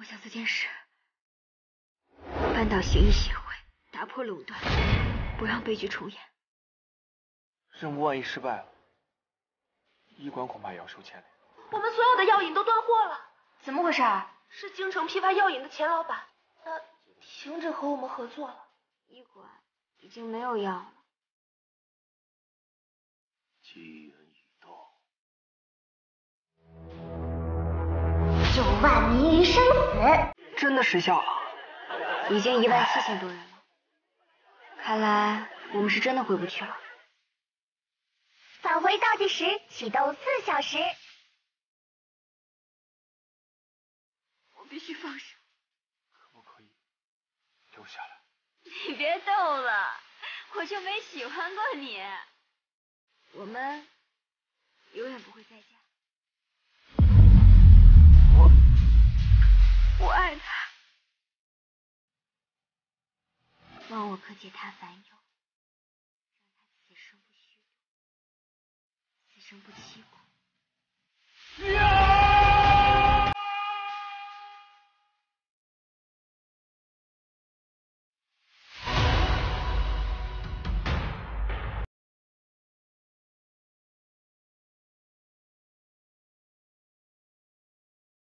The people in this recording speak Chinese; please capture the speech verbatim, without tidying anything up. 我想这件事，半岛行医协会打破垄断，不让悲剧重演。任务万一失败了，医馆恐怕也要受牵连。我们所有的药引都断货了，怎么回事啊？是京城批发药引的钱老板，他停止和我们合作了。医馆已经没有药了。既然已到，九万迷于生死，真的失效了，已经一万四千多人了。看来我们是真的回不去了。返回倒计时启动四小时。 必须放手，可不可以留下来？你别逗了，我就没喜欢过你。我们永远不会再见。我，我爱他。望我可解他烦忧，让他此生不虚度，此生不欺我。